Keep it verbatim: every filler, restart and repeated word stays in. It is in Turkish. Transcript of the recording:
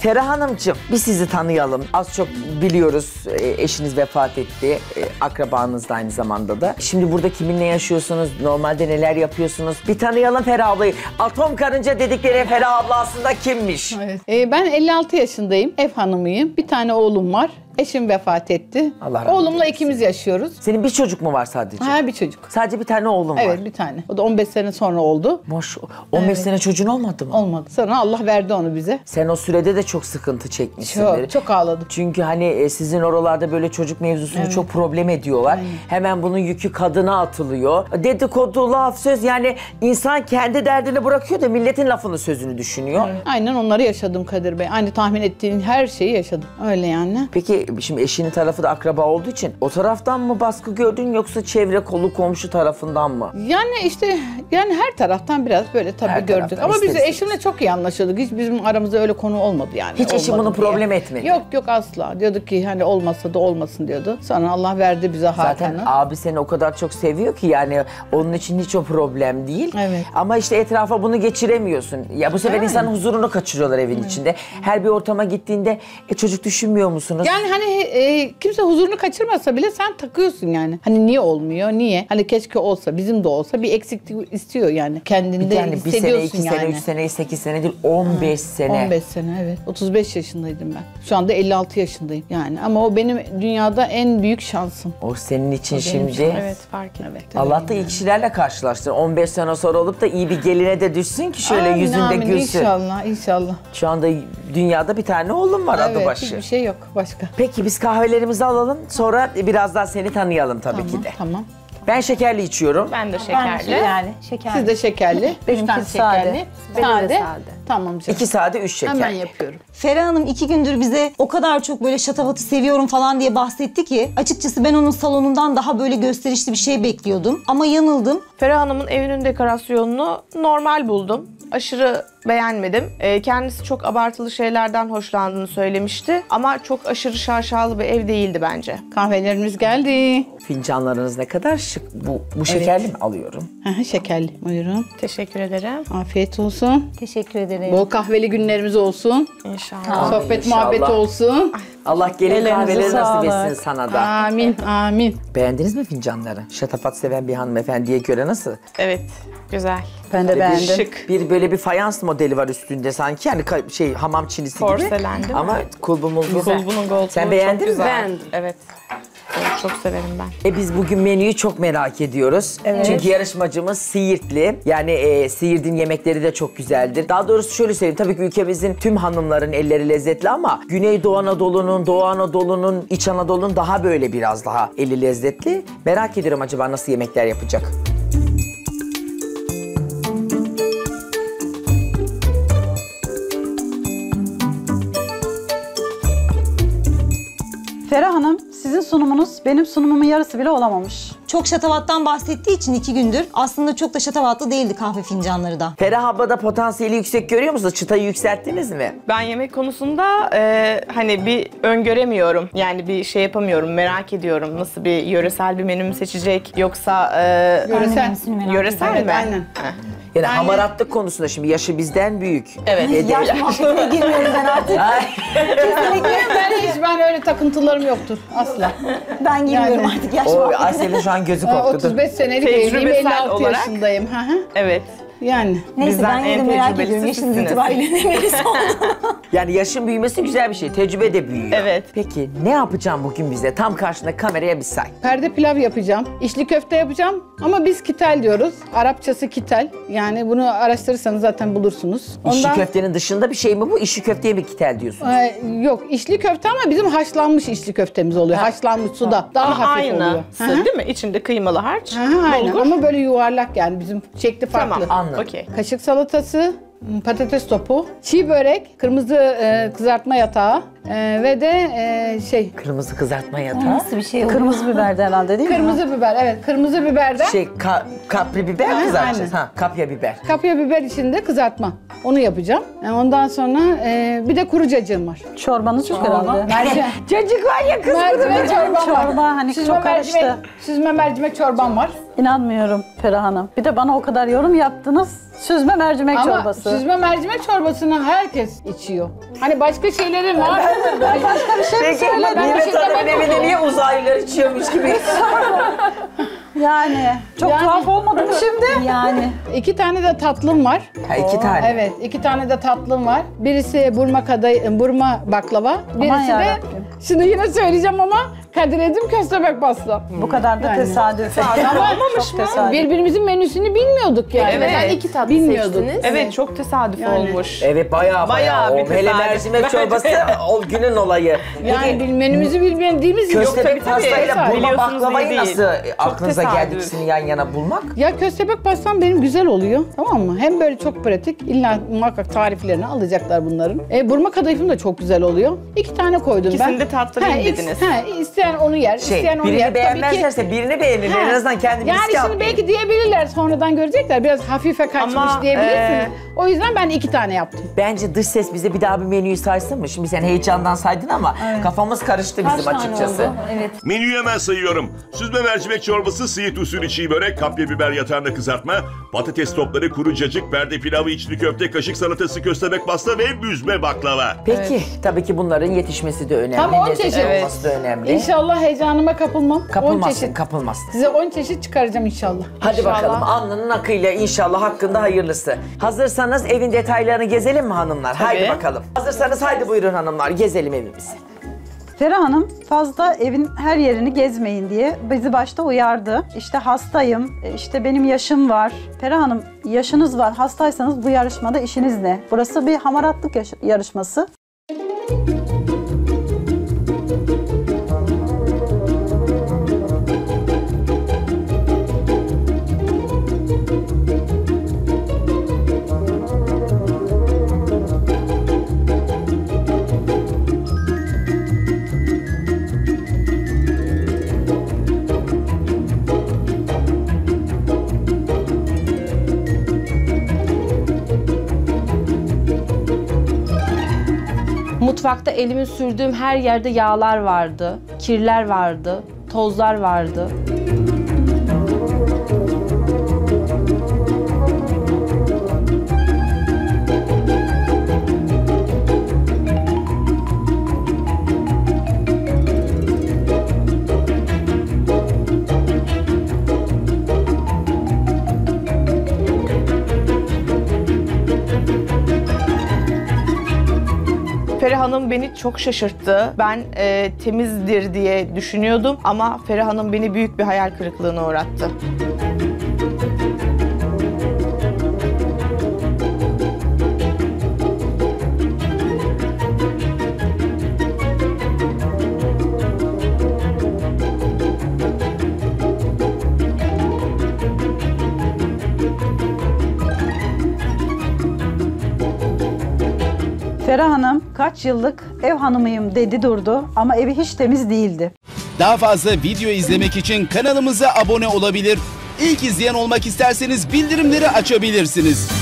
Ferah Hanımcığım, biz sizi tanıyalım. Az çok biliyoruz, eşiniz vefat etti, akrabanız da aynı zamanda da. Şimdi burada kiminle yaşıyorsunuz, normalde neler yapıyorsunuz? Bir tanıyalım Ferah ablayı. Atom karınca dedikleri Ferah abla aslında kimmiş? Evet. Ee, ben elli altı yaşındayım, ev hanımıyım. Bir tane oğlum var. Eşim vefat etti. Allah Oğlumla ikimiz yaşıyoruz. Senin bir çocuk mu var sadece? Ha, bir çocuk. Sadece bir tane oğlum evet, var. Evet, bir tane. O da on beş sene sonra oldu. Boş. on beş evet. sene çocuğun olmadı mı? Olmadı. Sonra Allah verdi onu bize. Sen o sürede de çok sıkıntı çekmişsin. Çok, çok ağladım. Çünkü hani sizin oralarda böyle çocuk mevzusunu evet. çok problem ediyorlar. Aynen. Hemen bunun yükü kadına atılıyor. Dedikodu, laf, söz, yani insan kendi derdini bırakıyor da milletin lafını, sözünü düşünüyor. Evet. Aynen onları yaşadım Kadir Bey. Aynı tahmin ettiğin her şeyi yaşadım. Öyle yani. Peki şimdi eşinin tarafı da akraba olduğu için o taraftan mı baskı gördün, yoksa çevre, kolu, komşu tarafından mı? Yani işte yani her taraftan biraz böyle tabii her gördük. Ama biz de eşimle çok iyi anlaşıyorduk. Hiç bizim aramızda öyle konu olmadı yani. Hiç eşim bunu diye. problem etmedi. Yok yok asla. Diyorduk ki hani olmasa da olmasın diyordu. Sonra Allah verdi bize Hakan'ı. Zaten abi seni o kadar çok seviyor ki yani onun için hiç o problem değil. Evet. Ama işte etrafa bunu geçiremiyorsun. Ya bu sefer yani. insanın huzurunu kaçırıyorlar evin evet. içinde. Her bir ortama gittiğinde e, çocuk düşünmüyor musunuz? Yani Yani hani e, kimse huzurunu kaçırmasa bile sen takıyorsun yani. Hani niye olmuyor, niye? Hani keşke olsa, bizim de olsa, bir eksiklik istiyor yani. Kendinde yani hissediyorsun yani. Bir sene, iki yani. sene, üç sene, sekiz sene değil, on beş ha, sene. on beş sene evet. otuz beş yaşındaydım ben. Şu anda elli altı yaşındayım yani. Ama o benim dünyada en büyük şansım. O senin için o şimdi. Için, evet fark ettim. Evet, Allah da iyi yani. kişilerle karşılaştın. on beş sene sonra olup da iyi bir geline de düşsün ki şöyle amin, yüzünde amin, gülsün. İnşallah, inşallah. Şu anda dünyada bir tane oğlum var evet, adı başı. Evet, hiçbir şey yok başka. Peki biz kahvelerimizi alalım, sonra biraz daha seni tanıyalım tabii tamam, ki de. Tamam. Ben şekerli içiyorum. Ben de şekerli. Ben de şekerli. şekerli. Siz de şekerli. Benimki sade. Sade. Benim de sade. Tamam canım. İki sade, üç şeker. Hemen yapıyorum. Ferah Hanım iki gündür bize o kadar çok böyle şatafatı seviyorum falan diye bahsetti ki açıkçası ben onun salonundan daha böyle gösterişli bir şey bekliyordum. Ama yanıldım. Ferah Hanım'ın evinin dekorasyonunu normal buldum. Aşırı beğenmedim. E, kendisi çok abartılı şeylerden hoşlandığını söylemişti. Ama çok aşırı şaşalı bir ev değildi bence. Kahvelerimiz geldi. Fincanlarınız ne kadar şık. Bu, bu şekerli evet. mi alıyorum? Şekerli. Buyurun. Teşekkür ederim. Afiyet olsun. Teşekkür ederim. Bol kahveli günlerimiz olsun. İnşallah. Sohbet İnşallah. muhabbet olsun. Allah gelin kahveleri nasip etsin sana da. Amin, amin. Beğendiniz mi fincanları? Şatafat seven bir hanımefendiye göre nasıl? Evet, güzel. Ben de beğendim. Bir, şık. bir böyle bir fayans modeli var üstünde sanki yani şey hamam çinisi Porselen, gibi. Ama kulbumuz güzel. Kulbunun Sen beğendin mi? Beğendim, evet. Çok severim ben. E biz bugün menüyü çok merak ediyoruz. Evet. Çünkü yarışmacımız Siirtli. Yani e, Siirt'in yemekleri de çok güzeldir. Daha doğrusu şöyle söyleyeyim. Tabii ki ülkemizin tüm hanımların elleri lezzetli ama Güneydoğu Anadolu'nun, Doğu Anadolu'nun, İç Anadolu'nun daha böyle biraz daha eli lezzetli. Merak ediyorum acaba nasıl yemekler yapacak? Ferah Hanım, sizin sunumunuz benim sunumumun yarısı bile olamamış. Çok şatavattan bahsettiği için iki gündür aslında çok da şatavatlı değildi kahve fincanları da. Ferah abla da potansiyeli yüksek görüyor musunuz? Çıtayı yükselttiniz mi? Ben yemek konusunda e, hani bir öngöremiyorum. Yani bir şey yapamıyorum, merak ediyorum. Nasıl bir yöresel bir menü mü seçecek yoksa... E, yöresel yöresel mi? Evet, aynen. Heh. Yani aynen. hamaratlık konusunda şimdi yaşı bizden büyük. Evet. Ay, yaş muhabbetine girmiyorum ben artık. Kesinlikle ben hiç ben öyle takıntılarım yoktur asla. Ben girmiyorum yani. artık yaş muhabbetine. Asel'in şu an gözü korktu. otuz beş senelik evliyim, elli altı yaşındayım. Evet. Yani neyse bizden ben yine merak ediyorum yaşınız itibariyle ne birisi oldu. Yani yaşın büyümesi güzel bir şey, tecrübe de büyüyor. Evet. Peki ne yapacağım bugün bize? Tam karşında kameraya bir say. Perde pilav yapacağım, içli köfte yapacağım ama biz kitel diyoruz. Arapçası kitel. Yani bunu araştırırsanız zaten bulursunuz. Ondan... İçli köftenin dışında bir şey mi bu? İçli köfteye mi kitel diyorsunuz? Ee, yok, içli köfte ama bizim haşlanmış içli köftemiz oluyor. Ha. Haşlanmış suda. Ha. Daha ama hafif aynı. oluyor. Aynı değil mi? İçinde kıymalı harç, bulgur. Ama böyle yuvarlak yani bizim şekli farklı. Tamam. Okay. Kaşık salatası, patates topu, çiğ börek, kırmızı e, kızartma yatağı e, ve de e, şey... Kırmızı kızartma yatağı? Nasıl bir şey? Kırmızı biberden herhalde değil mi? Kırmızı biber, evet. Kırmızı biberden... Şey, ka kapri biber mi kızartacağız? Ha, kapya biber. Kapya biber içinde kızartma. Onu yapacağım. Yani ondan sonra e, bir de kuru cacığım var. Çorbanız çok herhalde. Cacık var ya kız. Mercimek çorbam var. Çorba hani çok karıştı. Süzme mercimek çorbam var. İnanmıyorum Ferah Hanım. Bir de bana o kadar yorum yaptınız. Süzme mercimek Ama çorbası. Ama süzme mercimek çorbasını herkes içiyor. Hani başka şeylerin var mı? Başka bir şey mi söyledim? Nimet Hanım'ın evinde niye uzaylılar içiyormuş gibi? Yani çok yani, tuhaf olmadı mı şimdi? Yani. İki tane de tatlım var. Ha, iki Oo. tane. Evet, iki tane de tatlım var. Birisi burma kadayıf, burma baklava. Birisi Aman de yarabbim. Şimdi yine söyleyeceğim ama Kadir Edim köstebek pastı. Bu kadar da yani. tesadüf. Ama olmamış mı? Birbirimizin menüsünü bilmiyorduk yani. Evet, yani iki tatlı bilmiyorduk. Seçtiniz. Evet, çok tesadüf yani. olmuş. Evet, bayağı bayağı. bayağı hele mercimek çorbası o günün olayı. Yani Peki, menümüzü bilmediğimiz yok. Köstebek pastayla burma baklavayı nasıl aklınıza geldi ikisini yan yana bulmak? Ya köstebek pastam benim güzel oluyor, tamam mı? Hem böyle çok pratik, illa muhakkak tariflerini alacaklar bunların. E, burma kadayıfım da çok güzel oluyor. İki tane koydum İkisini ben. İkisini de tatlı dediniz. Ha, İsteyen onu yer, şey, isteyen onu yer. Beğenmezlerse birini beğenirler, en azından kendimiz yani şimdi yapmayayım. Belki diyebilirler, sonradan görecekler. Biraz hafife kaçmış Ama, diyebilirsiniz. E... O yüzden ben iki tane yaptım. Bence dış ses bize bir daha bir menüyü saysın mı? Şimdi sen heyecandan saydın ama evet. kafamız karıştı Kaç bizim açıkçası. Evet. Menüyü hemen sayıyorum. Süzme mercimek çorbası, Siirt usulü çiğ börek, kapya biber yatağında kızartma, patates topları, kuru cacık, berde pilavı, içli köfte, kaşık salatası, köstebek pasta ve büzme baklava. Peki, evet. tabii ki bunların yetişmesi de önemli. Tam on çeşit. Evet. önemli. İnşallah heyecanıma kapılmam. Kapılmazsın, kapılmazsın. Size on çeşit çıkaracağım inşallah. Hadi inşallah. bakalım, alnının akıyla inşallah, hakkında hayırlısı. Hazırsan evin detaylarını gezelim mi hanımlar? Tabii. Haydi bakalım. Hazırsanız haydi buyurun hanımlar, gezelim evimizi. Ferah Hanım fazla evin her yerini gezmeyin diye bizi başta uyardı. İşte hastayım, işte benim yaşım var. Ferah Hanım yaşınız var, hastaysanız bu yarışmada işiniz ne? Burası bir hamaratlık yarışması. Mutfakta elimi sürdüğüm her yerde yağlar vardı, kirler vardı, tozlar vardı. Ferah Hanım beni çok şaşırttı. Ben e, temizdir diye düşünüyordum ama Ferah Hanım beni büyük bir hayal kırıklığına uğrattı. Ferah Hanım kaç yıllık ev hanımıyım dedi durdu ama evi hiç temiz değildi. Daha fazla video izlemek için kanalımıza abone olabilir. İlk izleyen olmak isterseniz bildirimleri açabilirsiniz.